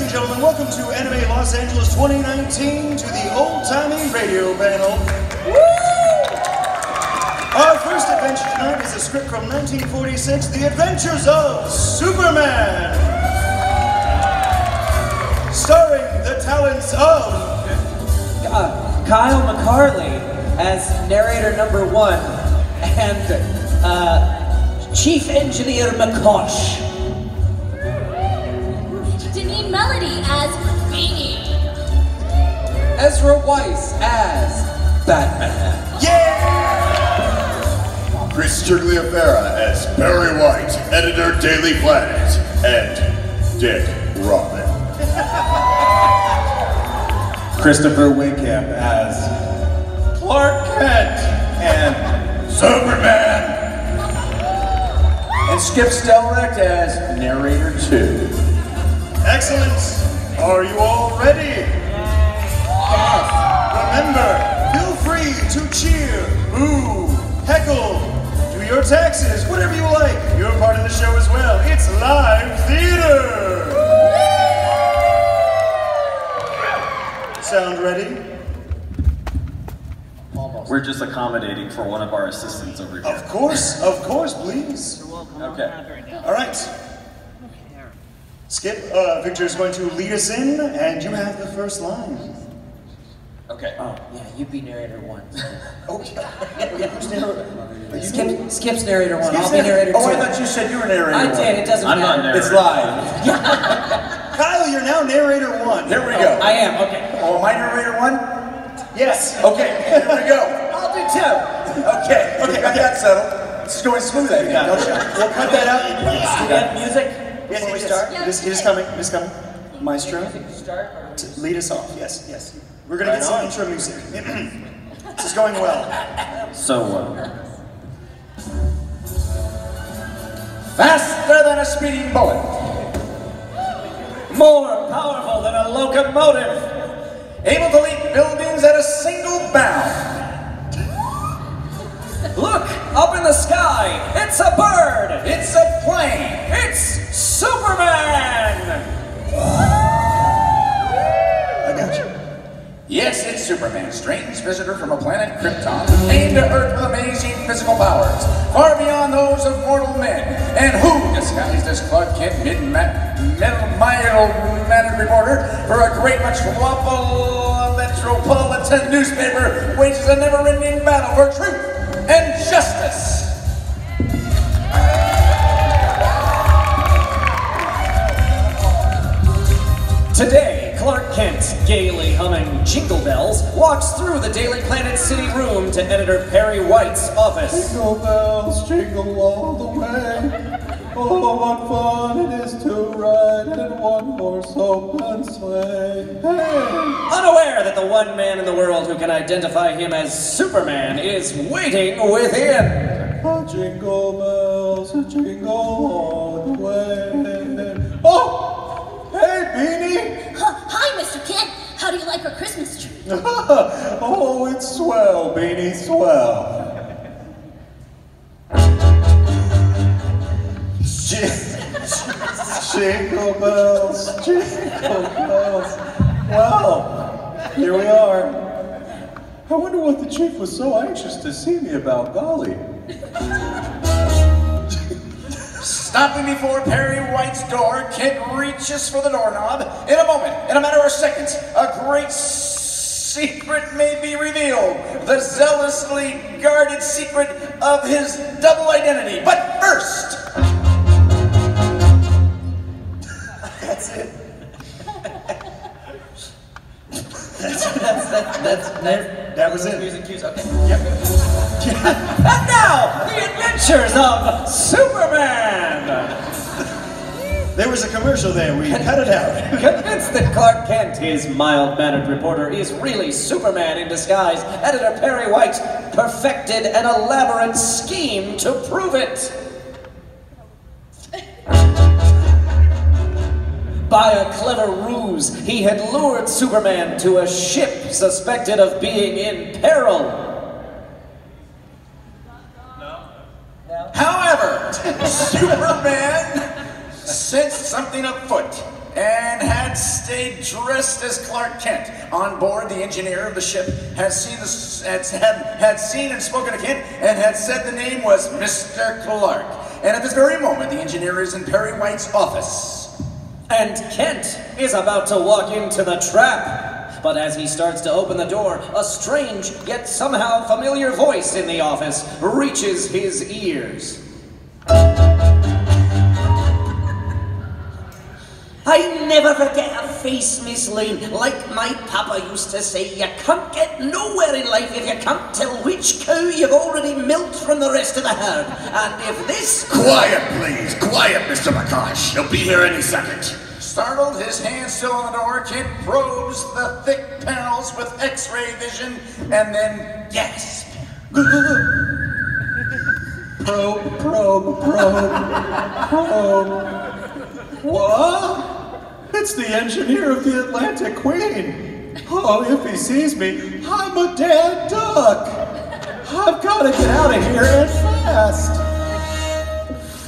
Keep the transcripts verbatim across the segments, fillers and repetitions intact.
Ladies and gentlemen, welcome to Anime Los Angeles twenty nineteen to the old-timey radio panel. Woo! Our first adventure tonight is a script from nineteen forty-six, The Adventures of Superman. Starring the talents of uh, Kyle McCarley as narrator number one and uh, Chief Engineer McCosh. As Beanie. Ezra Weisz as Batman. Yeah! Chris Tergliafera as Perry White, editor Daily Planet, and Dick Robin. Christopher Wehkamp as Clark Kent and Superman. And Skip Stellrecht as narrator two. Excellent. Are you all ready? Yes. Remember, feel free to cheer, boo, heckle, do your taxes, whatever you like. You're part of the show as well. It's live theater. Woo! Sound ready? Almost. We're just accommodating for one of our assistants over here. Of course, of course, please. You're welcome. Okay. All right. Skip, uh, Victor is going to lead us in, and you have the first line. Okay. Oh, yeah, you be narrator one. Okay. Who's Skip, Skip's narrator one. Skip's I'll narrator. be narrator two. Oh, I thought you said you were narrator I one. I did. It doesn't I'm matter. I'm not narrator. It's live. Kyle, you're now narrator one. There we go. Oh, I am. Okay. Oh, am I narrator one? Yes. Okay. There we go. I'll do two. Okay. Okay. We got that settled. It's going smooth. Got it. No shot. We'll cut that out. You got music. Yes, yes, we start? Yes. Yes. It is coming, it is coming. Maestro, to lead us off, yes, yes. We're gonna right get some on. intro music. This is going well. So well. Faster than a speeding bullet. More powerful than a locomotive. Able to leap buildings at a single bound. Look, up in the sky, it's a bird, it's a plane, it's Superman! I got you. Yes, it's Superman, strange visitor from a planet Krypton, named to Earth with amazing physical powers, far beyond those of mortal men. And who disguised as Clark Kent, mid-mild-mannered reporter for a great much waffle metropolitan newspaper, wages a never-ending battle for truth and justice. Today, Clark Kent, gaily humming jingle bells, walks through the Daily Planet city room to editor Perry White's office. Jingle bells jingle all the way. Oh, what fun it is to ride in one horse open sleigh. Hey. Unaware that the one man in the world who can identify him as Superman is waiting within. Oh, jingle bells jingle all the way. Oh! Hey, Beanie! Hi, Mister Kent. How do you like our Christmas tree? Oh, it's swell, Beanie, swell. Jingle bells, jingle bells. Wow, here we are. I wonder what the chief was so anxious to see me about, golly. Stopping before Perry White's door, Kent reaches for the doorknob. In a moment, in a matter of seconds, a great secret may be revealed. The zealously guarded secret of his double identity. But first... That's it. that's, that's, that's, that's, that's, that was it. Music cues, okay. Yep. And now, The Adventures of Superman! There was a commercial there, we cut it out. Convinced that Clark Kent, his mild-mannered reporter, is really Superman in disguise, editor Perry White perfected an elaborate scheme to prove it. By a clever ruse, he had lured Superman to a ship suspected of being in peril. No. No. However, Superman sensed something afoot and had had stayed dressed as Clark Kent on board, the engineer of the ship had seen, the, had, had seen and spoken to Kent and had said the name was Mister Clark. And at this very moment, the engineer is in Perry White's office. And Kent is about to walk into the trap. But as he starts to open the door, a strange yet somehow familiar voice in the office reaches his ears. I never forget a face, Miss Lane. Like my papa used to say, you can't get nowhere in life if you can't tell which cow you've already milked from the rest of the herd. And if this... Quiet, please. Quiet, Mister McCosh. He'll be here any second. Startled, his hand still on the door, Kent probes the thick panels with X-ray vision, and then gasps. Probe, probe, probe, probe. What? It's the engineer of the Atlantic Queen. Oh, if he sees me, I'm a dead duck. I've got to get out of here and fast.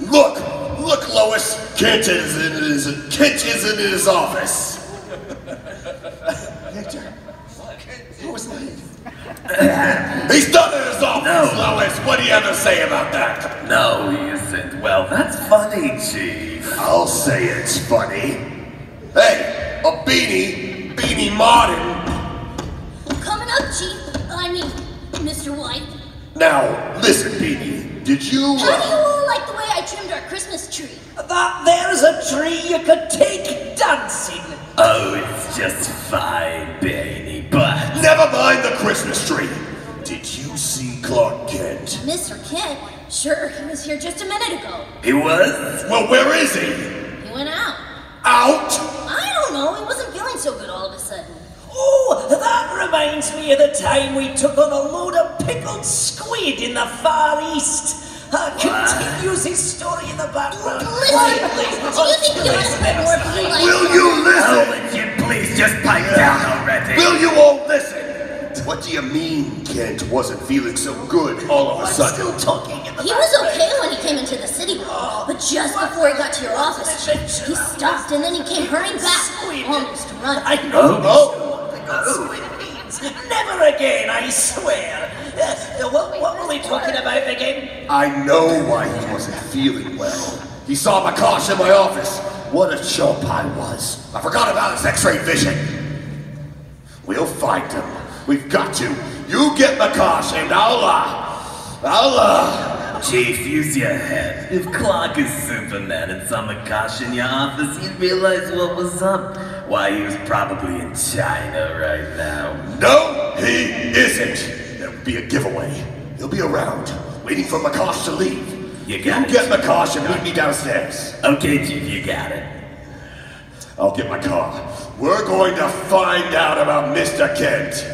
Look, look, Lois. Kent is in his, Kent is in his office. Victor, Lois Lane. He's not in his office. No, Lois, what do you have to say about that? No, he isn't. Well, that's funny, Chief. I'll say it's funny. Hey, a Beanie, Beanie Martin. Coming up, Chief. I mean, Mister White. Now, listen, Beanie. Did you... How do you all like the way I trimmed our Christmas tree? That there's a tree you could take dancing. Oh, it's just fine, Beanie, but... Never mind the Christmas tree. Did you see Clark Kent? Mister Kent? Sure, he was here just a minute ago. He was? Well, where is he? He went out. Out? I don't know. He wasn't feeling so good all of a sudden. Oh, that reminds me of the time we took on a load of pickled squid in the Far East. Uh, continues his story in the background. Listen, please, do you think you must have more blue light? Will you listen? Will you please just pipe down already? Will you all listen? What do you mean Kent wasn't feeling so good all of a sudden? I'm still talking in the He was okay when he came into the city hall, but just before he got to your office, he stopped and then he came hurrying back, almost running. I know what squid means. Never again, I swear. Uh, what, what were we talking about again? I know why he wasn't feeling well. He saw McCosh in my office. What a chump I was. I forgot about his X-ray vision. We'll find him. We've got to. You get McCosh and I'll, uh, I'll, uh... Chief, use your head. If Clark is Superman and saw McCosh in your office, he'd realize what was up. Why, he was probably in China right now. No, he isn't. That would be a giveaway. He'll be around, waiting for McCosh to leave. You got you it. You get McCosh and meet me downstairs. Okay, Chief, you got it. I'll get my car. We're going to find out about Mister Kent.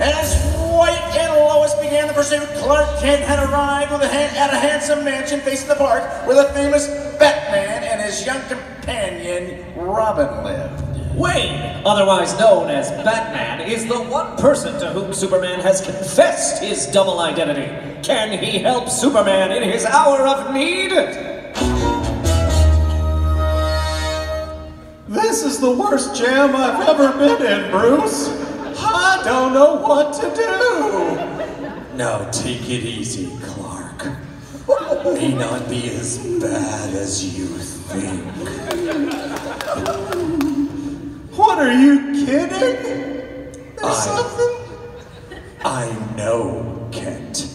As White and Lois began the pursuit, Clark Kent had arrived with a ha at a handsome mansion facing the park where the famous Batman and his young companion Robin lived. Wayne, otherwise known as Batman, is the one person to whom Superman has confessed his double identity. Can he help Superman in his hour of need? This is the worst jam I've ever been in, Bruce. I don't know what to do. Now take it easy, Clark. May not be as bad as you think. What, are you kidding? There's I, something? I know, Kent.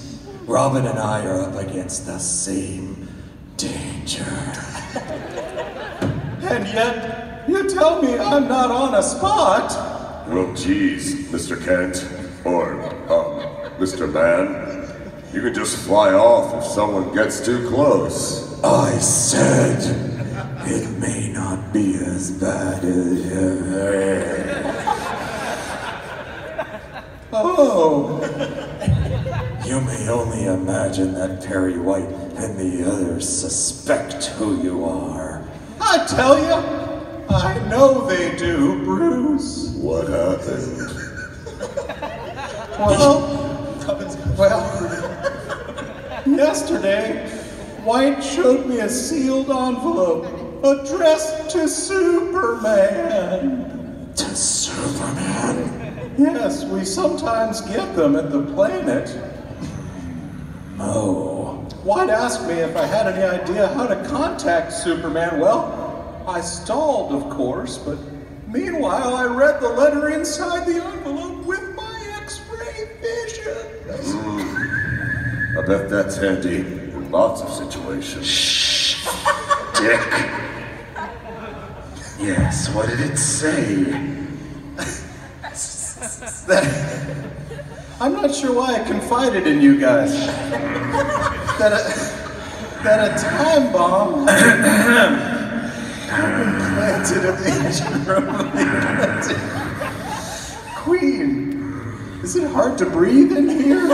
Robin and I are up against the same danger. And yet, you tell me I'm not on a spot. Well, geez, Mister Kent, or, um, Mister Man, you can just fly off if someone gets too close. I said, it may not be as bad as ever. Oh. You may only imagine that Perry White and the others suspect who you are. I tell you. I know they do, Bruce. What happened? well, well, yesterday, White showed me a sealed envelope addressed to Superman. To Superman? Yes, we sometimes get them at the planet. Oh. White asked me if I had any idea how to contact Superman. Well, I stalled, of course, but meanwhile I read the letter inside the envelope with my X-ray vision. Mm. I bet that's handy in lots of situations. Shh, dick. Yes, what did it say? that... I'm not sure why I confided in you guys. that a that a time bomb had been planted in the ancient Roman Atlantic Queen. Is it hard to breathe in here?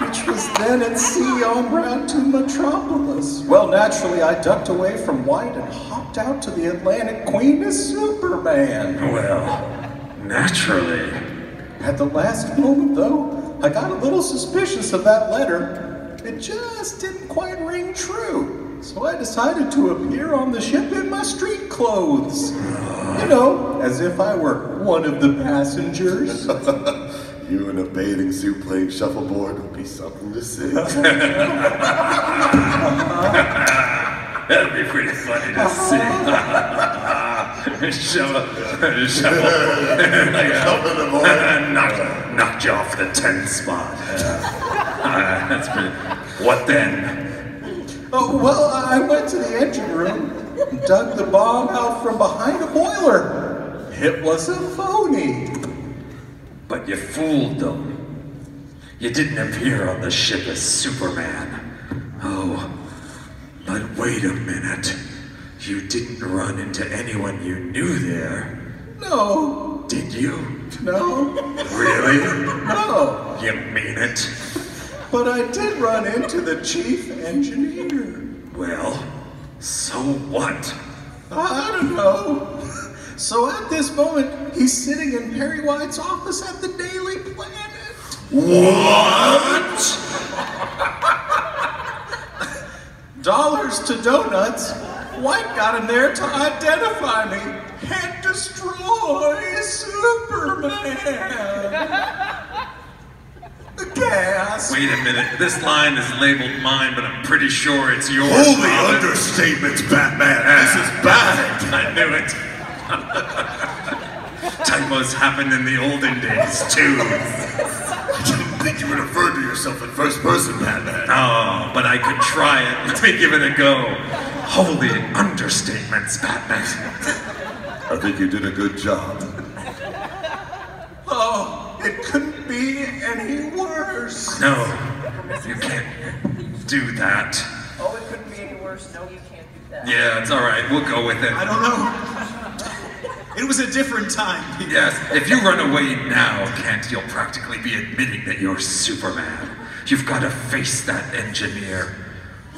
Which was then at sea on route to Metropolis. Well, naturally, I ducked away from White and hopped out to the Atlantic Queen as Superman. Well, naturally. At the last moment, though, I got a little suspicious of that letter. It just didn't quite ring true, so I decided to appear on the ship in my street clothes. You know, as if I were one of the passengers. You in a bathing suit playing shuffleboard would be something to see. uh-huh. That'd be pretty funny to uh-huh. see. Shovel, shovel, like a, knock, knocked you off the tenth spot. Uh, uh, that's pretty. What then? Oh well, I went to the engine room, dug the bomb out from behind a boiler. It was a phony. But you fooled them. You didn't appear on the ship as Superman. Oh, but wait a minute. You didn't run into anyone you knew there. No. Did you? No. Really? No. You mean it? But I did run into the chief engineer. Well, so what? I don't know. So at this moment, he's sitting in Perry White's office at the Daily Planet. What? Dollars to donuts. White got in there to identify me and destroy Superman. The gas. Wait a minute. This line is labeled mine, but I'm pretty sure it's yours. Holy understatements, Batman. This is bad. I knew it. Typos happened in the olden days, too. I didn't think you would refer to yourself in first person, Batman. Oh, but I could try it. Let me give it a go. Holy understatements, Batman. I think you did a good job. Oh, it couldn't be any worse. No, you can't do that. Oh, it couldn't be any worse. No, you can't do that. Yeah, it's all right. We'll go with it. I don't know. It was a different time. Yes, if you run away now, Kent, you'll practically be admitting that you're Superman. You've got to face that engineer.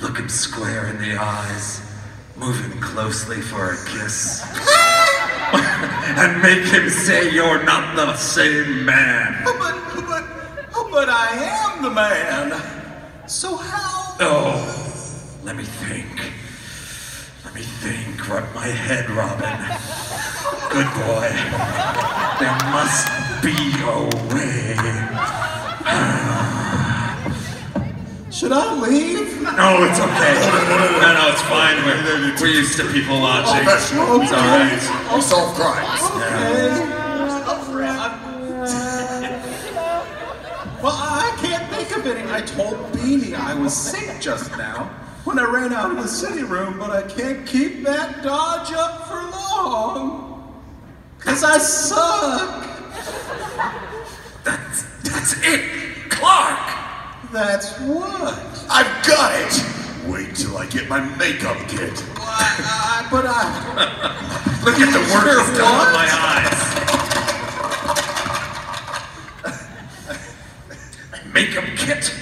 Look him square in the eyes, move him closely for a kiss, and make him say you're not the same man. But, but, but I am the man, so how? Oh, let me think. Let me think, rub my head, Robin. Good boy. There must be a way. Should I leave? No, it's okay. No, no, it's fine. We're, we're used to people watching. Oh, it's all right. We solve crimes. Okay. Yeah. Well, I can't think of any. I told Beanie I was sick just now when I ran out of the city room, but I can't keep that dodge up for long. Because I suck. That's, that's it, Clark. That's what. I've got it. Wait till I get my makeup kit. But I. I, but I look at the work still on my eyes. Makeup kit?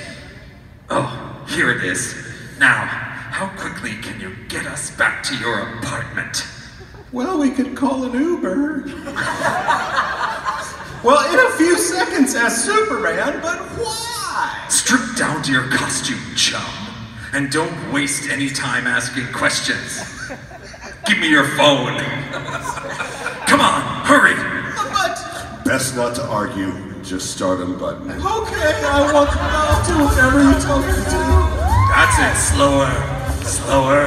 Oh, here it is. Now, how quickly can you get us back to your apartment? Well, we could call an Uber. Well, in a few seconds as Superman, but why? Strip down to your costume, chum, and don't waste any time asking questions. Give me your phone. Come on, hurry. But... Best not to argue. Just start unbuttoning. Okay, I want to do whatever you tell me to do. That's it. Slower. Slower.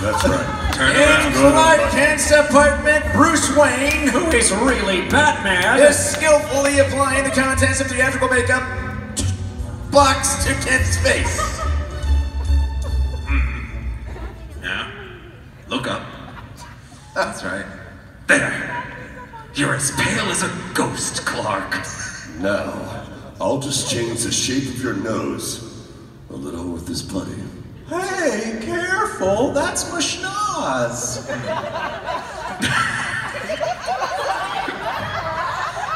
That's right. Turn around. In Clyde Kent's apartment, Bruce Wayne, who is really Batman, is skillfully applying the contents of theatrical makeup box to Kent's face. Mm. Yeah. Look up. That's right. There. You're as pale as a ghost, Clark. Now, I'll just change the shape of your nose a little with this putty. Hey, careful, that's my schnoz.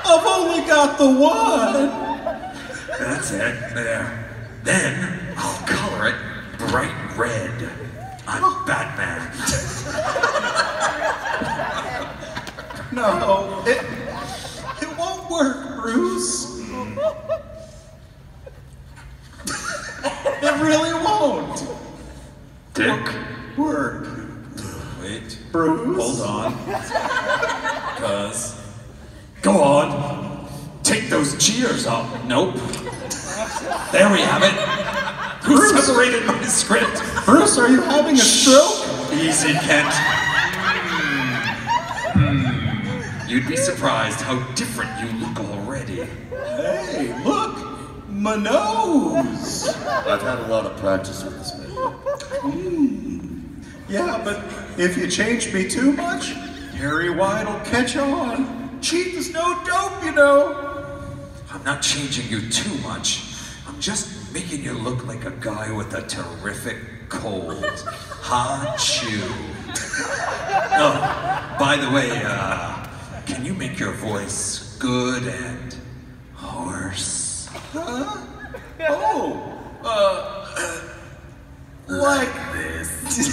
I've only got the one. That's it, there. Then, I'll color it bright red. I'm oh. Batman. No, it, it won't work, Bruce. It really won't. Dick. Work. Wait. Bruce. Hold on. Cuz. Go on. Take those cheers off. Nope. There we have it. Who separated my script? Bruce, are you having a stroke? Easy, Kent. You'd be surprised how different you look already. Hey, look! My nose! I've had a lot of practice with this makeup. Mm. Yeah, but if you change me too much, Perry White will catch on. Cheap is no dope, you know. I'm not changing you too much. I'm just making you look like a guy with a terrific cold. Ha chew. Oh, by the way, uh... can you make your voice good and hoarse? Huh? Oh! Uh... Like this.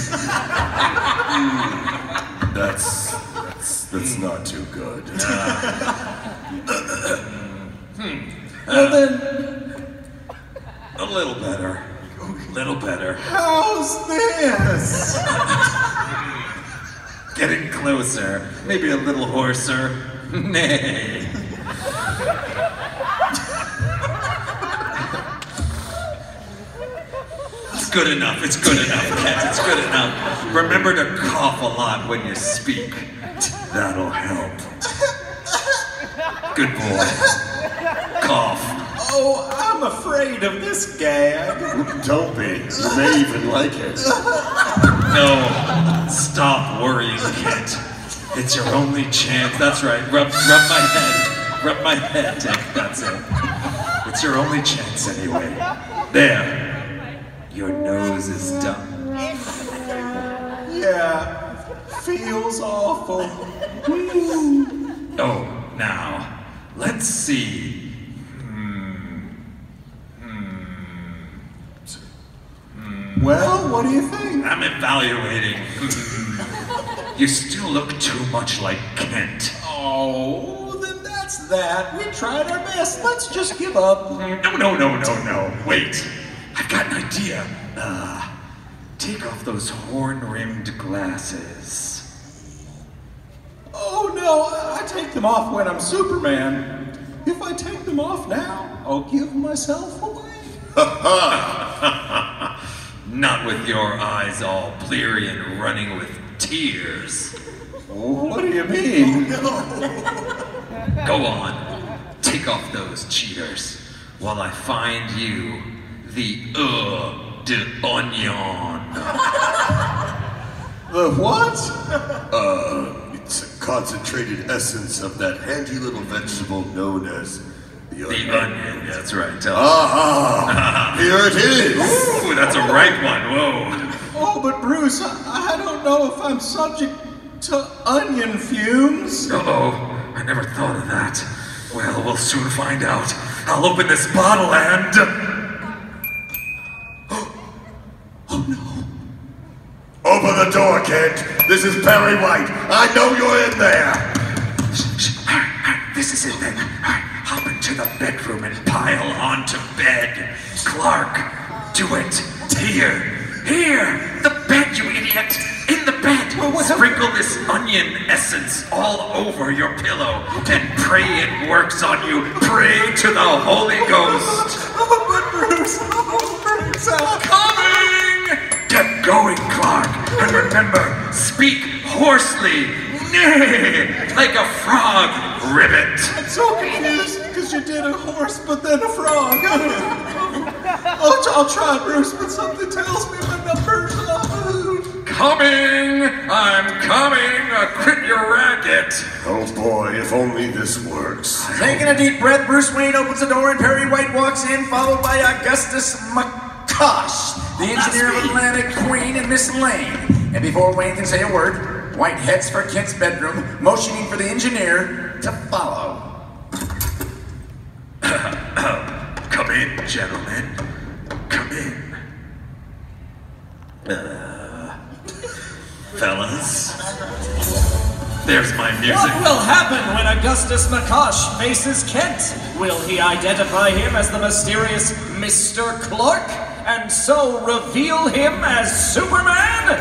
mm, that's... That's... That's mm. not too good. Uh, hmm. Uh, well then... A little better. A little better. How's this? Getting closer, maybe a little hoarser. Nay. It's good enough, it's good enough, Kent, it's good enough. Remember to cough a lot when you speak. That'll help. Good boy. Cough. Oh, I'm afraid of this gag. Don't be. You may even like it. No, stop worrying, Kent. It's your only chance. That's right. Rub, rub my head. Rub my head, Dick. That's it. It's your only chance anyway. There. Your nose is done. Yeah. Feels awful. Oh, now. Let's see. Well, what do you think? I'm evaluating. You still look too much like Kent. Oh, then that's that. We tried our best. Let's just give up. No, no, no, no, no. Wait. I've got an idea. Uh, take off those horn-rimmed glasses. Oh, no. I take them off when I'm Superman. If I take them off now, I'll give myself away. Ha ha! Not with your eyes all bleary and running with tears. Oh, what do you mean? No. Go on. Take off those cheaters while I find you the oeuf d'oignon. The what? Uh, it's a concentrated essence of that handy little vegetable known as The onion. The onion, that's right. Tell ah, ah, here it is. Ooh, that's a ripe one. Whoa. Oh, but Bruce, I, I don't know if I'm subject to onion fumes. Uh-oh, I never thought of that. Well, we'll soon find out. I'll open this bottle and... Oh, no. Open the door, Kent. This is Perry White. I know you're in there. All right, all right, this is it then. All right. Hop into the bedroom and pile onto bed. Clark, do it. Here, Here! The bed, you idiot! In the bed! Well, what Sprinkle happened? This onion essence all over your pillow, and pray it works on you. Pray to the Holy Ghost! Oh, but Bruce! Oh, Bruce! I'm coming! Get going, Clark! And remember, speak hoarsely! Nay! Like a frog, Ribbit! I'm so confused, because you did a horse, but then a frog! I'll, I'll try, Bruce, but something tells me my number's low. Coming! I'm coming! Uh, quit your racket! Oh boy, if only this works. Taking a deep breath, Bruce Wayne opens the door and Perry White walks in, followed by Augustus McCosh, the engineer of Atlantic Queen and Miss Lane. And before Wayne can say a word, White heads for Kent's bedroom, motioning for the engineer to follow. Come in, gentlemen. Come in. Uh, fellas. There's my music. What will happen when Augustus McCosh faces Kent? Will he identify him as the mysterious Mister Clark? And so reveal him as Superman?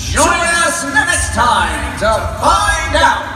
Join us next time to find out!